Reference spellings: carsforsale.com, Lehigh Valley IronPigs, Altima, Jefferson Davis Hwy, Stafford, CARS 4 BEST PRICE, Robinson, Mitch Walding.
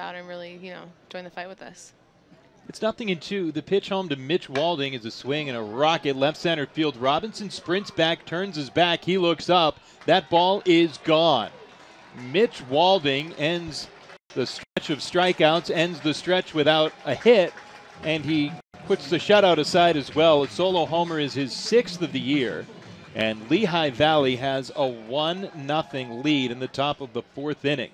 out and really, you know, join the fight with us. It's nothing in two. The pitch home to Mitch Walding is a swing and a rocket left center field. Robinson sprints back, turns his back. He looks up. That ball is gone. Mitch Walding ends the stretch of strikeouts, ends the stretch without a hit, and he puts the shutout aside as well. A solo homer is his 6th of the year, and Lehigh Valley has a 1-0 lead in the top of the 4th inning.